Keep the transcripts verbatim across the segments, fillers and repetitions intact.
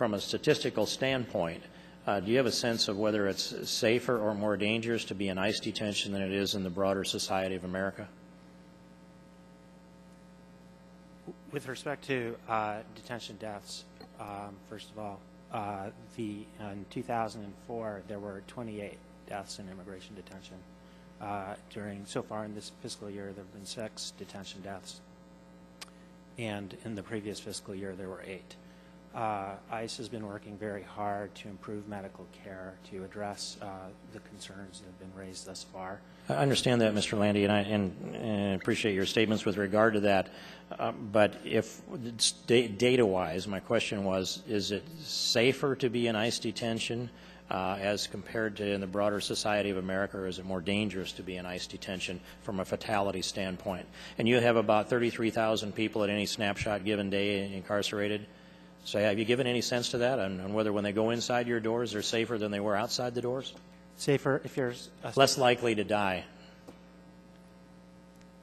from a statistical standpoint, uh, do you have a sense of whether it's safer or more dangerous to be in ICE detention than it is in the broader society of America? With respect to uh, detention deaths, um, first of all, uh, the, in two thousand four, there were twenty-eight deaths in immigration detention. Uh, during, so far in this fiscal year, there have been six detention deaths. And in the previous fiscal year, there were eight. Uh, ICE has been working very hard to improve medical care, to address uh, the concerns that have been raised thus far. I understand that, Mister Landy, and I and, and appreciate your statements with regard to that. Uh, but if data-wise, my question was, is it safer to be in ICE detention uh, as compared to in the broader society of America, or is it more dangerous to be in ICE detention from a fatality standpoint? And you have about thirty-three thousand people at any snapshot given day incarcerated. So have you given any sense to that on, on whether when they go inside your doors they're safer than they were outside the doors? Safer if you're... A Less likely to die.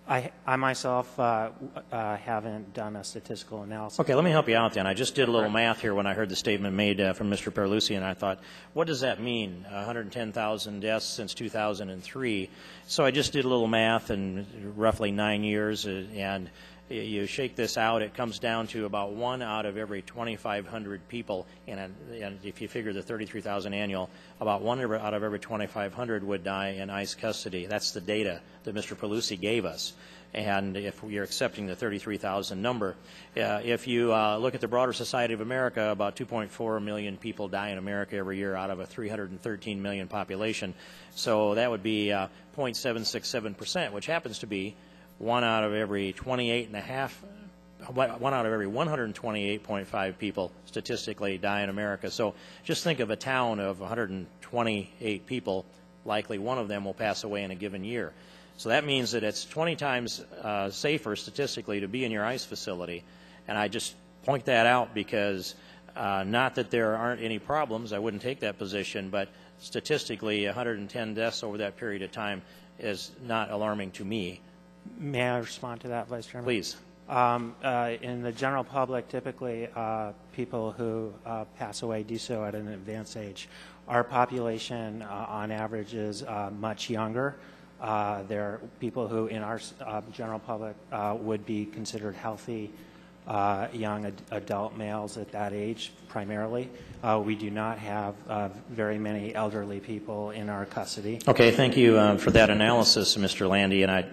I, I myself uh, uh, haven't done a statistical analysis. Okay, let me help you out then. I just did a little math here when I heard the statement made uh, from Mister Perlucci, and I thought, what does that mean, one hundred ten thousand deaths since two thousand three? So I just did a little math in roughly nine years, uh, and you shake this out, it comes down to about one out of every twenty-five hundred people, and if you figure the thirty-three thousand annual, about one out of every twenty-five hundred would die in ICE custody. That's the data that Mister Pelosi gave us, and if you're accepting the thirty-three thousand number. Uh, if you uh, look at the broader society of America, about two point four million people die in America every year out of a three hundred thirteen million population, so that would be uh, zero point seven six seven percent, which happens to be one out of every twenty-eight and a half, one out of every one hundred twenty-eight point five people statistically die in America. So just think of a town of one hundred twenty-eight people, likely one of them will pass away in a given year. So that means that it's twenty times uh, safer statistically to be in your ICE facility. And I just point that out because uh, not that there aren't any problems, I wouldn't take that position, but statistically one hundred ten deaths over that period of time is not alarming to me. May I respond to that, Vice Chairman? Please. Um, uh, in the general public, typically uh, people who uh, pass away do so at an advanced age. Our population, uh, on average, is uh, much younger. Uh, there are people who, in our uh, general public, uh, would be considered healthy, uh, young ad adult males at that age, primarily. Uh, we do not have uh, very many elderly people in our custody. Okay, thank you uh, for that analysis, Mister Landy. And I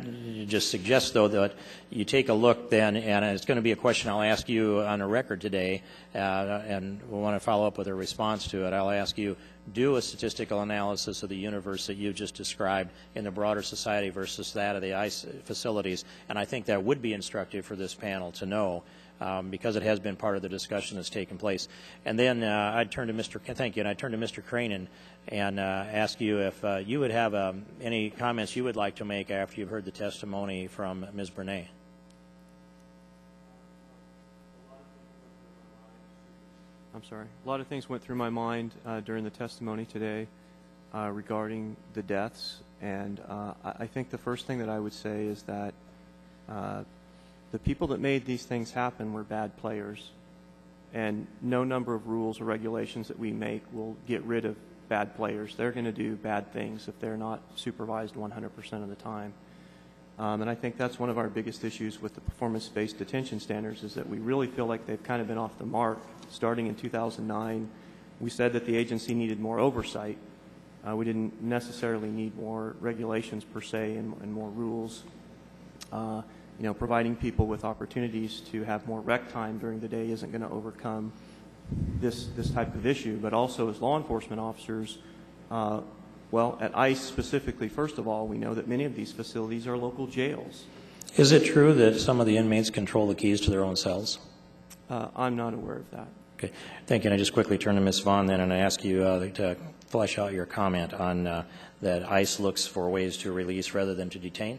just suggest, though, that you take a look then, and it's going to be a question I'll ask you on the record today, uh, and we'll want to follow up with a response to it. I'll ask you, do a statistical analysis of the universe that you just described in the broader society versus that of the ICE facilities, and I think that would be instructive for this panel to know. Um, because it has been part of the discussion that's taken place. And then uh, I'd turn to Mister C thank you, and I'd turn to Mister Crane and, and uh, ask you if uh, you would have um, any comments you would like to make after you've heard the testimony from Miz Brané. I'm sorry. A lot of things went through my mind uh, during the testimony today uh, regarding the deaths, and uh, I think the first thing that I would say is that uh, the people that made these things happen were bad players, and no number of rules or regulations that we make will get rid of bad players. They're going to do bad things if they're not supervised one hundred percent of the time. Um, and I think that's one of our biggest issues with the performance-based detention standards is that we really feel like they've kind of been off the mark. Starting in two thousand nine, we said that the agency needed more oversight. Uh, we didn't necessarily need more regulations per se and, and more rules. Uh, You know, providing people with opportunities to have more rec time during the day isn't going to overcome this this type of issue. But also, as law enforcement officers, uh, well, at ICE specifically, first of all, we know that many of these facilities are local jails. Is it true that some of the inmates control the keys to their own cells? Uh, I'm not aware of that. Okay. Thank you. And I just quickly turn to Miz Vaughn then and I ask you uh, to flesh out your comment on uh, that ICE looks for ways to release rather than to detain.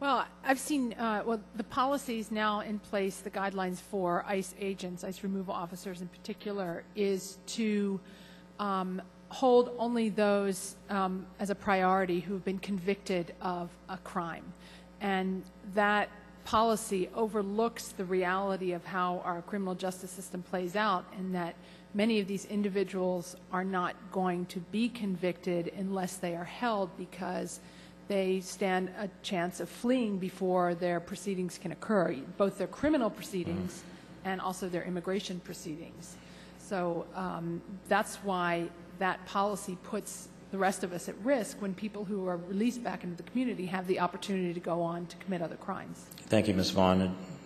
Well, I've seen, uh, well, the policies now in place, the guidelines for ICE agents, ICE removal officers in particular, is to um, hold only those um, as a priority who have been convicted of a crime. And that policy overlooks the reality of how our criminal justice system plays out, and that many of these individuals are not going to be convicted unless they are held, because they stand a chance of fleeing before their proceedings can occur, both their criminal proceedings mm. and also their immigration proceedings. So um, that's why that policy puts the rest of us at risk when people who are released back into the community have the opportunity to go on to commit other crimes. Thank you, Miz Vaughn.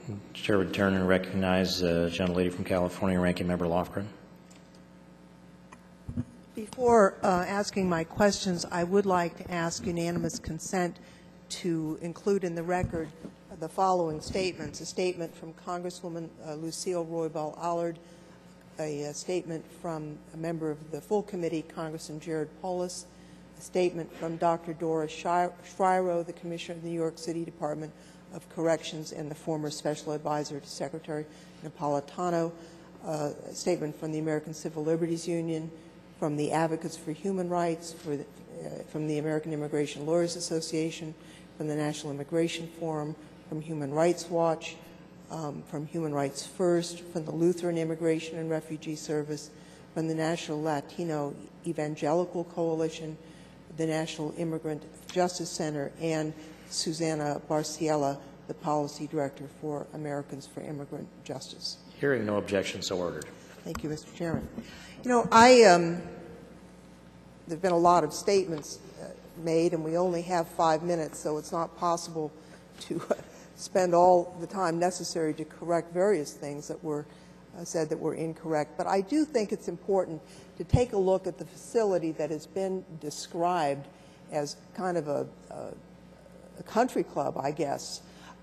The chair would turn and recognize the gentlelady from California, Ranking Member Lofgren. Before uh, asking my questions, I would like to ask unanimous consent to include in the record the following statements: a statement from Congresswoman uh, Lucille Roybal-Allard, a, a statement from a member of the full committee, Congressman Jared Polis, a statement from Doctor Dora Schriro, the Commissioner of the New York City Department of Corrections and the former Special Advisor to Secretary Napolitano, uh, a statement from the American Civil Liberties Union, from the Advocates for Human Rights, for the, uh, from the American Immigration Lawyers Association, from the National Immigration Forum, from Human Rights Watch, um, from Human Rights First, from the Lutheran Immigration and Refugee Service, from the National Latino Evangelical Coalition, the National Immigrant Justice Center, and Susanna Barciella, the Policy Director for Americans for Immigrant Justice. Hearing no objection, so ordered. Thank you, Mister Chairman. You know, I, um, there have been a lot of statements uh, made, and we only have five minutes, so it's not possible to uh, spend all the time necessary to correct various things that were uh, said that were incorrect. But I do think it's important to take a look at the facility that has been described as kind of a, a, a country club, I guess.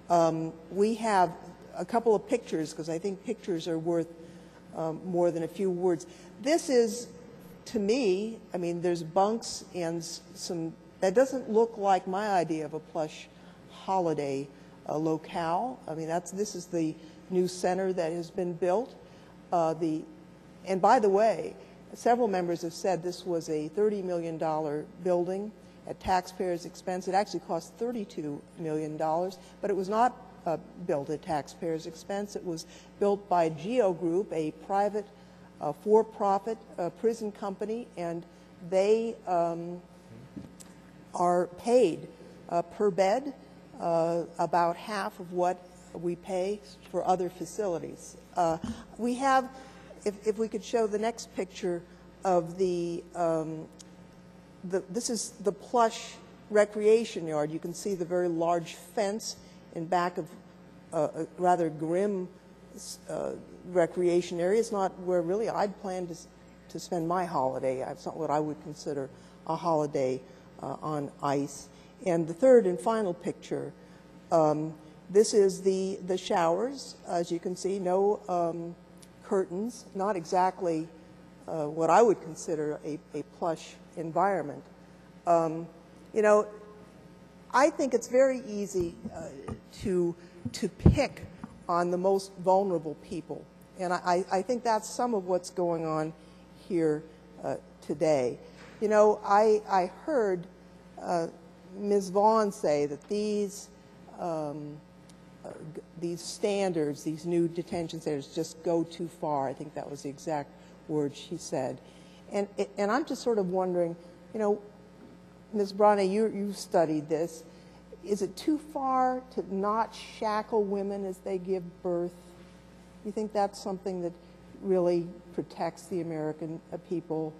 Um, we have a couple of pictures, because I think pictures are worth Um, more than a few words. This is, to me, I mean, there's bunks and some, that doesn't look like my idea of a plush holiday uh, locale. I mean, that's, this is the new center that has been built. Uh, the, and by the way, several members have said this was a thirty million dollar building at taxpayers' expense. It actually cost thirty-two million dollars, but it was not Uh, built at taxpayers' expense. It was built by Geo Group, a private uh, for-profit uh, prison company, and they um, are paid uh, per bed uh, about half of what we pay for other facilities. Uh, we have, if, if we could show the next picture of the, um, the, this is the plush recreation yard. You can see the very large fence in back of uh, a rather grim uh, recreation area. It's not where really I'd planned to, to spend my holiday. It's not what I would consider a holiday uh, on ICE. And the third and final picture, um, this is the, the showers. As you can see, no um, curtains, not exactly uh, what I would consider a, a plush environment. Um, you know, I think it's very easy uh, to, to pick on the most vulnerable people. And I, I think that's some of what's going on here uh, today. You know, I, I heard uh, Miz Vaughn say that these, um, uh, these standards, these new detention standards, just go too far. I think that was the exact word she said. And, and I'm just sort of wondering, you know, Miz Brané, you, you studied this. Is it too far to not shackle women as they give birth? You think that's something that really protects the American uh, people?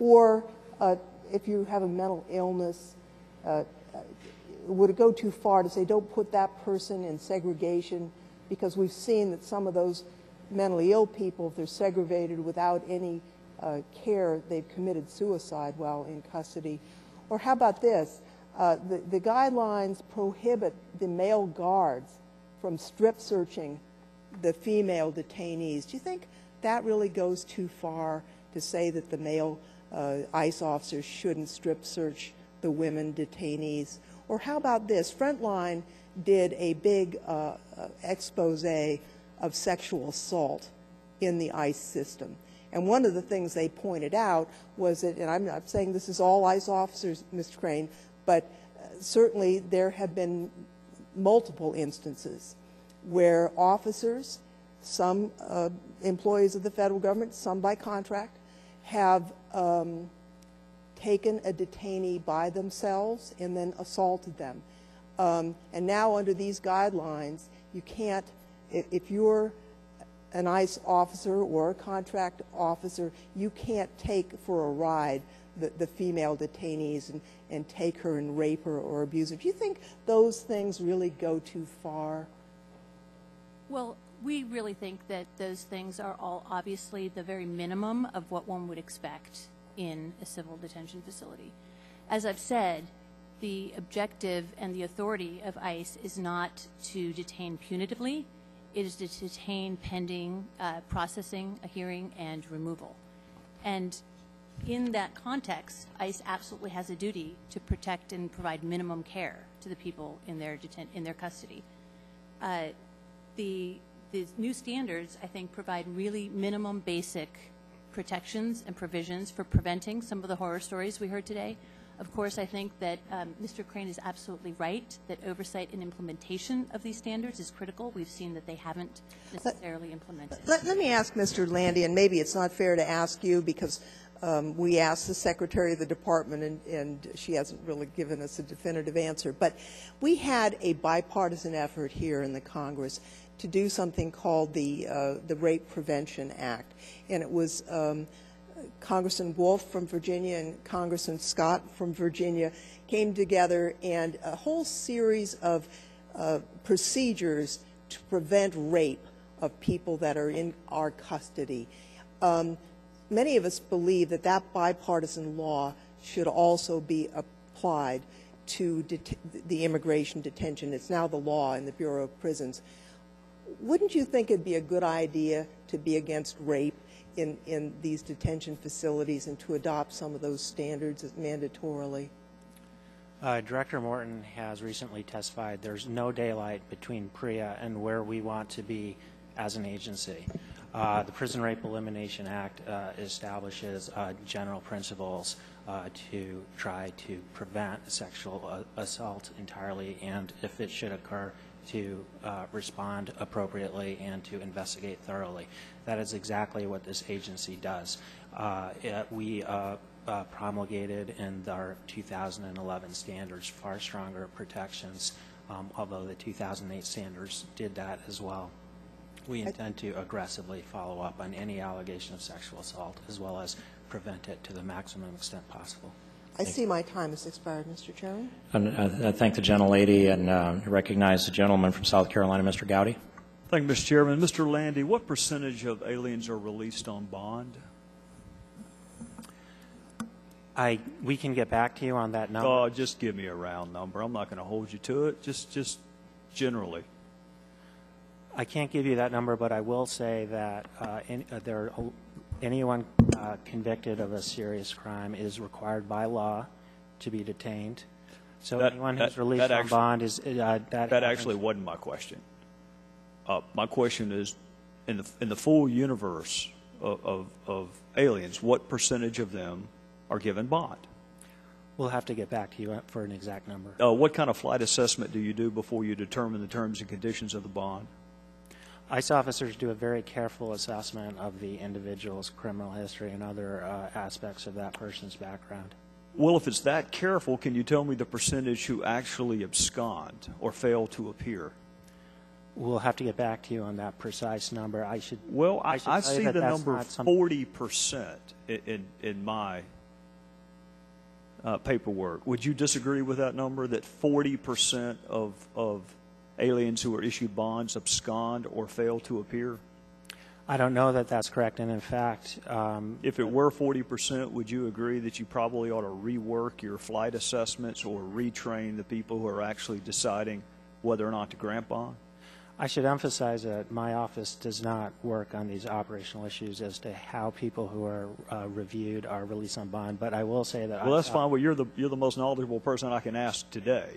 Or uh, if you have a mental illness, uh, would it go too far to say don't put that person in segregation? Because we've seen that some of those mentally ill people, if they're segregated without any uh, care, they've committed suicide while in custody. Or how about this? Uh, the, the guidelines prohibit the male guards from strip searching the female detainees. Do you think that really goes too far to say that the male uh, ICE officers shouldn't strip search the women detainees? Or how about this? Frontline did a big uh, expose of sexual assault in the ICE system. And one of the things they pointed out was that, and I'm not saying this is all ICE officers, Mister Crane, but certainly there have been multiple instances where officers, some uh, employees of the federal government, some by contract, have um, taken a detainee by themselves and then assaulted them. Um, and now under these guidelines, you can't, if, if you're an ICE officer or a contract officer, you can't take for a ride the, the female detainees and, and take her and rape her or abuse her. Do you think those things really go too far? Well, we really think that those things are all obviously the very minimum of what one would expect in a civil detention facility. As I've said, the objective and the authority of ICE is not to detain punitively. It is to detain pending uh, processing, a hearing, and removal. And in that context, ICE absolutely has a duty to protect and provide minimum care to the people in their deten in their custody. Uh, the, the new standards, I think, provide really minimum basic protections and provisions for preventing some of the horror stories we heard today. Of course, I think that um, Mister Crane is absolutely right that oversight and implementation of these standards is critical. We've seen that they haven't necessarily implemented. Let, let me ask Mister Landy, and maybe it's not fair to ask you because um, we asked the Secretary of the Department and, and she hasn't really given us a definitive answer. But we had a bipartisan effort here in the Congress to do something called the, uh, the Rape Prevention Act, and it was um, Congressman Wolf from Virginia and Congressman Scott from Virginia came together, and a whole series of uh, procedures to prevent rape of people that are in our custody. Um, many of us believe that that bipartisan law should also be applied to det the immigration detention. It's now the law in the Bureau of Prisons. Wouldn't you think it'd be a good idea to be against rape In, in these detention facilities and to adopt some of those standards mandatorily? Uh, Director Morton has recently testified there's no daylight between PREA and where we want to be as an agency. Uh, the Prison Rape Elimination Act uh, establishes uh, general principles uh, to try to prevent sexual uh, assault entirely, and if it should occur, to uh, respond appropriately and to investigate thoroughly. That is exactly what this agency does. Uh, it, we uh, uh, promulgated in our two thousand eleven standards far stronger protections, um, although the two thousand eight standards did that as well. We intend to aggressively follow up on any allegation of sexual assault as well as prevent it to the maximum extent possible. I see my time has expired, Mister Chairman. And, uh, I thank the gentlelady and uh, recognize the gentleman from South Carolina, Mister Gowdy. Thank you, Mister Chairman. Mister Landy, what percentage of aliens are released on bond? I, we can get back to you on that number. Oh, just give me a round number. I'm not going to hold you to it. Just, just generally. I can't give you that number, but I will say that uh, in, uh, there are. Anyone uh, convicted of a serious crime is required by law to be detained. So that, anyone who's that, released that on actually, bond is uh, that. That actually wasn't my question. Uh, my question is, in the in the full universe of, of of aliens, what percentage of them are given bond? We'll have to get back to you for an exact number. Uh, what kind of flight assessment do you do before you determine the terms and conditions of the bond? ICE officers do a very careful assessment of the individual's criminal history and other uh, aspects of that person's background. Well, if it's that careful, can you tell me the percentage who actually abscond or fail to appear? We'll have to get back to you on that precise number. I should. Well, I, I, should I see that the number forty percent in, in, in my uh, paperwork. Would you disagree with that number, that forty percent of, of aliens who are issued bonds abscond or fail to appear? I don't know that that's correct, and in fact, um, if it were forty percent, would you agree that you probably ought to rework your flight assessments or retrain the people who are actually deciding whether or not to grant bond? I should emphasize that my office does not work on these operational issues as to how people who are uh, reviewed are released on bond, but I will say that. Well, I, that's fine. Well, you're the you're the most knowledgeable person I can ask today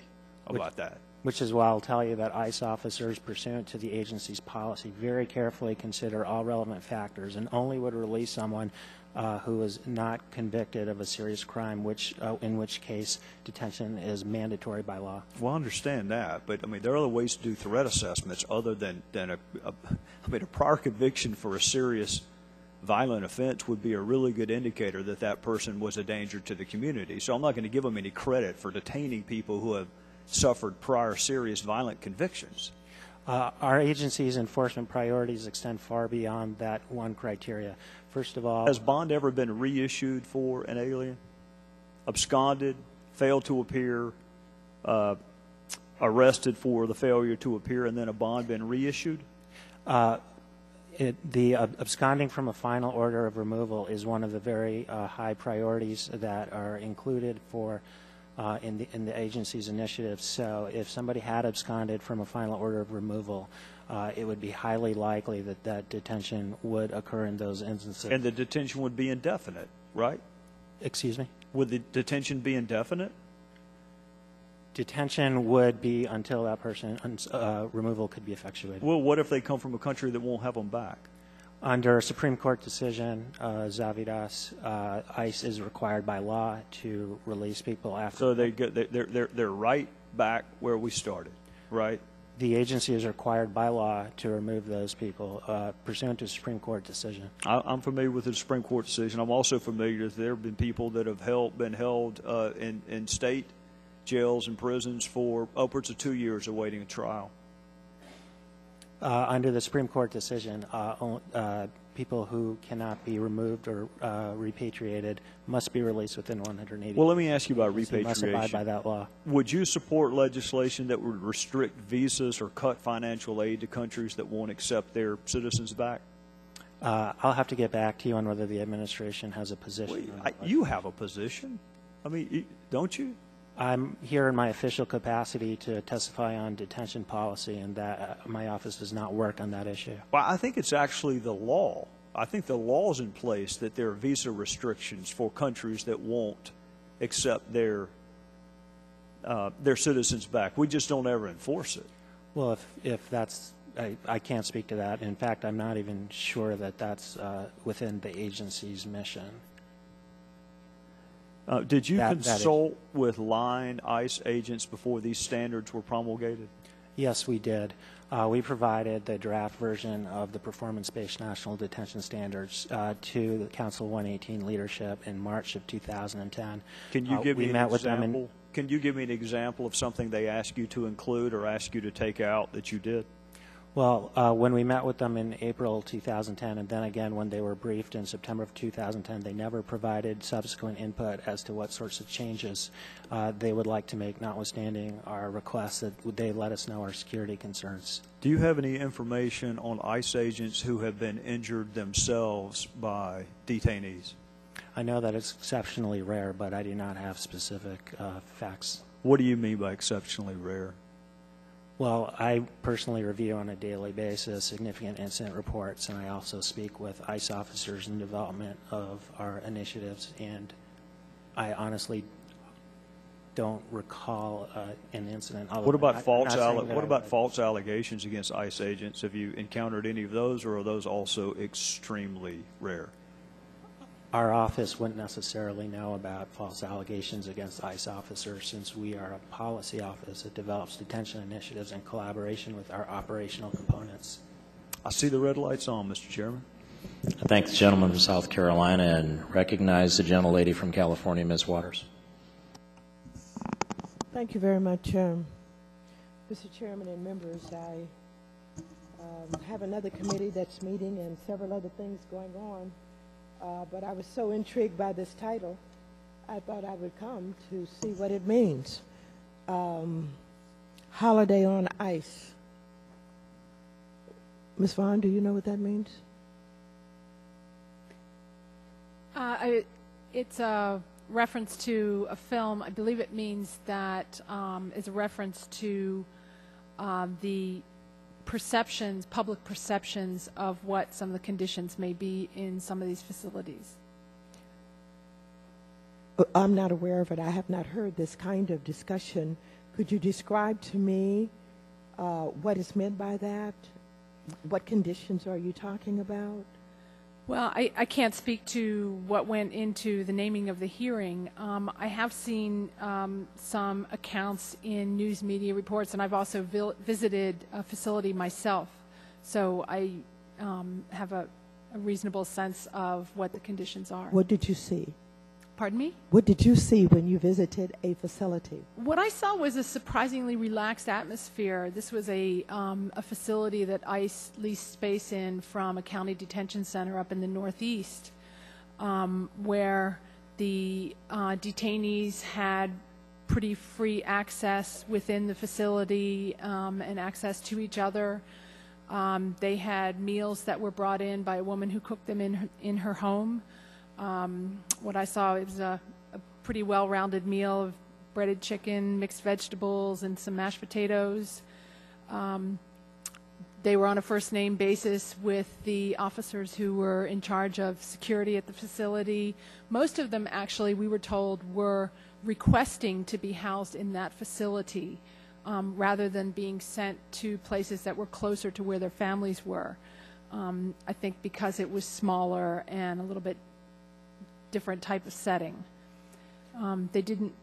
about which, that. which is why I'll tell you that ICE officers, pursuant to the agency's policy, very carefully consider all relevant factors and only would release someone uh, who is not convicted of a serious crime, which, uh, in which case detention is mandatory by law. Well, I understand that, but I mean, there are other ways to do threat assessments other than, than a, a, I mean, a prior conviction for a serious violent offense would be a really good indicator that that person was a danger to the community. So I'm not going to give them any credit for detaining people who have suffered prior serious violent convictions. Uh, our agency's enforcement priorities extend far beyond that one criteria. First of all, has bond ever been reissued for an alien? Absconded, failed to appear, uh, arrested for the failure to appear, and then a bond been reissued? Uh, It, the uh, absconding from a final order of removal is one of the very uh, high priorities that are included for uh, in the in the agency's initiative. So if somebody had absconded from a final order of removal, uh, it would be highly likely that that detention would occur in those instances. And the detention would be indefinite, right? Excuse me? Would the detention be indefinite? Detention would be until that person, uh, removal could be effectuated. Well, what if they come from a country that won't have them back? Under a Supreme Court decision, uh, Zadvydas, uh, ICE is required by law to release people after. So they go, they're, they're, they're right back where we started, right? The agency is required by law to remove those people uh, pursuant to a Supreme Court decision. I, I'm familiar with the Supreme Court decision. I'm also familiar that there have been people that have held, been held uh, in, in state jails and prisons for upwards of two years awaiting a trial. Uh, under the Supreme Court decision, uh, uh, people who cannot be removed or uh, repatriated must be released within one hundred eighty. Well, let me ask you about repatriation. Must abide by that law. Would you support legislation that would restrict visas or cut financial aid to countries that won't accept their citizens back? Uh, I'll have to get back to you on whether the administration has a position. Well, I, you have a position. I mean, don't you? I'm here in my official capacity to testify on detention policy, and that uh, my office does not work on that issue. Well, I think it's actually the law. I think the law is in place that there are visa restrictions for countries that won't accept their uh, their citizens back. We just don't ever enforce it. Well, if if that's I, I can't speak to that. In fact, I'm not even sure that that's uh, within the agency's mission. Uh, did you that, consult that with line ICE agents before these standards were promulgated? Yes, we did. Uh, we provided the draft version of the performance-based national detention standards uh, to the Council one eighteen leadership in March of two thousand ten. Can you give uh, me an example? Can you give me an example of something they asked you to include or asked you to take out that you did? Well, uh, when we met with them in April two thousand ten, and then again when they were briefed in September of two thousand ten, they never provided subsequent input as to what sorts of changes uh, they would like to make, notwithstanding our request that they let us know our security concerns. Do you have any information on ICE agents who have been injured themselves by detainees? I know that it's exceptionally rare, but I do not have specific uh, facts. What do you mean by exceptionally rare? Well, I personally review on a daily basis significant incident reports, and I also speak with ICE officers in development of our initiatives, and I honestly don't recall uh, an incident. What about, I, false what about false allegations against ICE agents? Have you encountered any of those, or are those also extremely rare? Our office wouldn't necessarily know about false allegations against ICE officers, since we are a policy office that develops detention initiatives in collaboration with our operational components. I see the red light's on, Mister Chairman. I thank the gentleman from South Carolina and recognize the gentlelady from California, Miz Waters. Thank you very much, um, Mister Chairman and members. I um, have another committee that's meeting and several other things going on. Uh, but I was so intrigued by this title, I thought I would come to see what it means. Um, Holiday on ICE. Miz Vaughn, do you know what that means? Uh, I, it's a reference to a film. I believe it means that um, it's a reference to uh, the perceptions, public perceptions of what some of the conditions may be in some of these facilities. I'm not aware of it. I have not heard this kind of discussion Could you describe to me uh, what is meant by that? What conditions are you talking about? Well, I, I can't speak to what went into the naming of the hearing. Um, I have seen um, some accounts in news media reports, and I've also vil- visited a facility myself. So I um, have a, a reasonable sense of what the conditions are. What did you see? Pardon me? What did you see when you visited a facility? What I saw was a surprisingly relaxed atmosphere. This was a, um, a facility that ICE leased space in from a county detention center up in the Northeast, um, where the uh, detainees had pretty free access within the facility um, and access to each other. Um, they had meals that were brought in by a woman who cooked them in her, in her home. Um, what I saw was a, a pretty well-rounded meal of breaded chicken, mixed vegetables, and some mashed potatoes. Um, they were on a first-name basis with the officers who were in charge of security at the facility. Most of them, actually, we were told, were requesting to be housed in that facility um, rather than being sent to places that were closer to where their families were. Um, I think because it was smaller and a little bit different type of setting. Um, they didn't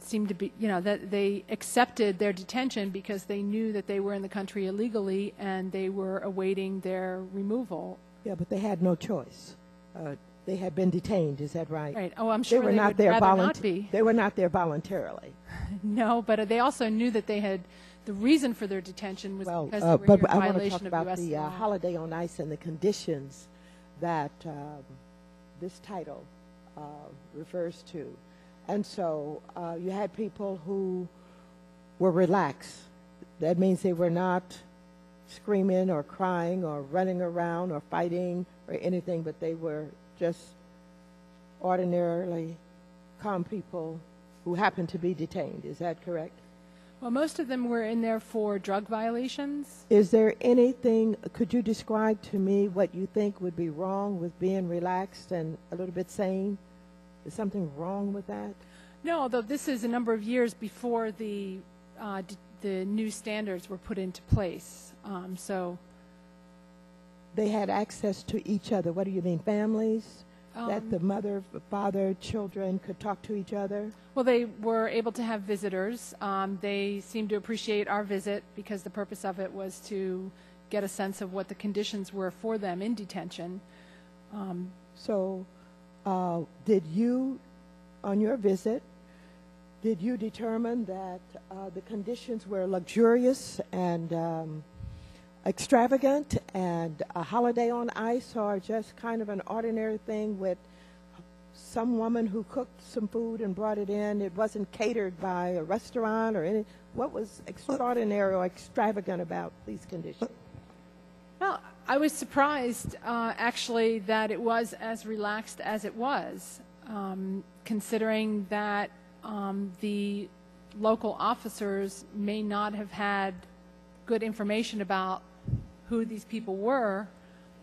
seem to be, you know, that they accepted their detention because they knew that they were in the country illegally and they were awaiting their removal. Yeah, but they had no choice. Uh, they had been detained, is that right? Right. Oh, I'm sure they, were they not would there rather not be. They were not there voluntarily. No, but they also knew that they had, the reason for their detention was well, because uh, they were but in I violation want to talk of about U S the uh, Holiday on Ice and the conditions that um, this title Uh, refers to. And so uh, you had people who were relaxed. That means they were not screaming or crying or running around or fighting or anything, but they were just ordinarily calm people who happened to be detained. Is that correct? Well, most of them were in there for drug violations. Is there anything, could you describe to me what you think would be wrong with being relaxed and a little bit sane? Is something wrong with that? No, although this is a number of years before the uh, d the new standards were put into place. Um, so they had access to each other. What do you mean, families? Um, that the mother, father, children could talk to each other? Well, they were able to have visitors. Um, they seemed to appreciate our visit because the purpose of it was to get a sense of what the conditions were for them in detention. Um, so... Uh, did you, on your visit, did you determine that uh, the conditions were luxurious and um, extravagant and a holiday on ice, or just kind of an ordinary thing with some woman who cooked some food and brought it in? It wasn't catered by a restaurant or any. What was extraordinary or extravagant about these conditions? Well, I was surprised, uh, actually, that it was as relaxed as it was, um, considering that um, the local officers may not have had good information about who these people were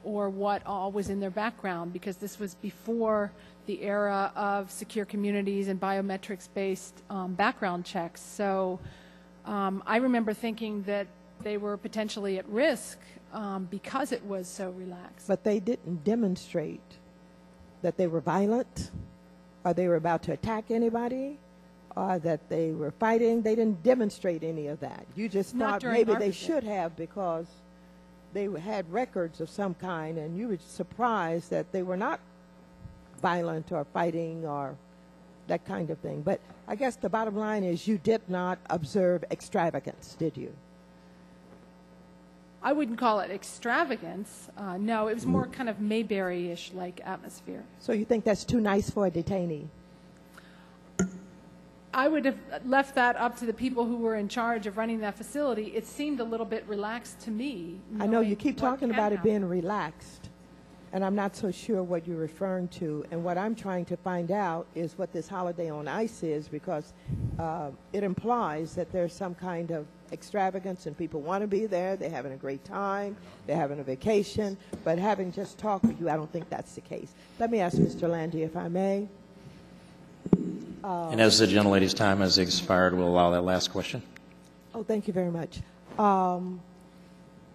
or what all was in their background, because this was before the era of secure communities and biometrics-based um, background checks. So um, I remember thinking that they were potentially at risk um, because it was so relaxed. But they didn't demonstrate that they were violent or they were about to attack anybody or that they were fighting. They didn't demonstrate any of that. You just thought maybe they should have because they had records of some kind, and you were surprised that they were not violent or fighting or that kind of thing. But I guess the bottom line is you did not observe extravagance, did you? I wouldn't call it extravagance. Uh, no, it was more kind of Mayberry-ish like atmosphere. So you think that's too nice for a detainee? I would have left that up to the people who were in charge of running that facility. It seemed a little bit relaxed to me. I know you keep talking about it being relaxed, and I'm not so sure what you're referring to. And what I'm trying to find out is what this holiday on ice is, because uh, it implies that there's some kind of extravagance and people want to be there, they're having a great time, they're having a vacation, but having just talked with you, I don't think that's the case. Let me ask Mister Landy, if I may. Uh, and as the gentlelady's time has expired, we'll allow that last question. Oh, thank you very much. Um,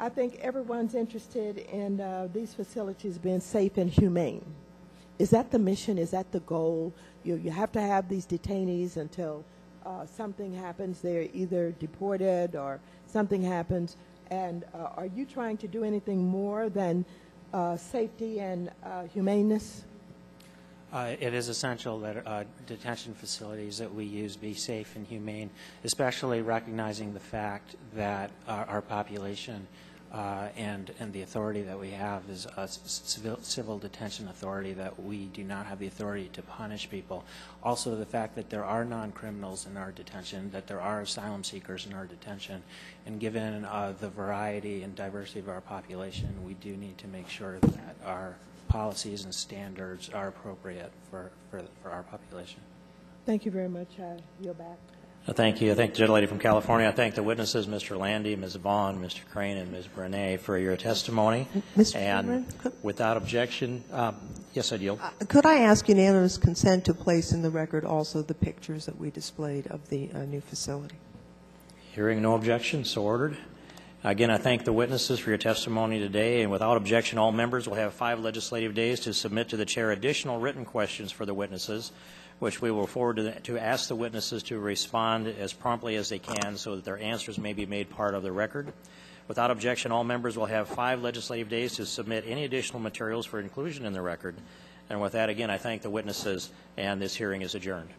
I think everyone's interested in uh, these facilities being safe and humane. Is that the mission? Is that the goal? You, you have to have these detainees until uh, something happens. They're either deported or something happens. And uh, are you trying to do anything more than uh, safety and uh, humaneness? Uh, it is essential that uh, detention facilities that we use be safe and humane, especially recognizing the fact that our, our population uh, and, and the authority that we have is a civil, civil detention authority, that we do not have the authority to punish people. Also, the fact that there are non-criminals in our detention, that there are asylum seekers in our detention, and given uh, the variety and diversity of our population, we do need to make sure that our policies and standards are appropriate for, for, for our population. Thank you very much. I yield back. Well, thank you. I thank the gentlelady from California. I thank the witnesses, Mister Landy, Miz Vaughn, Mister Crane, and Miz Brané, for your testimony. Mister And Cameron, could, without objection, um, yes, I yield. Uh, could I ask unanimous consent to place in the record also the pictures that we displayed of the uh, new facility? Hearing no objection, so ordered. Again, I thank the witnesses for your testimony today, and without objection, all members will have five legislative days to submit to the chair additional written questions for the witnesses, which we will forward to, the, to ask the witnesses to respond as promptly as they can so that their answers may be made part of the record. Without objection, all members will have five legislative days to submit any additional materials for inclusion in the record. And with that, again, I thank the witnesses, and this hearing is adjourned.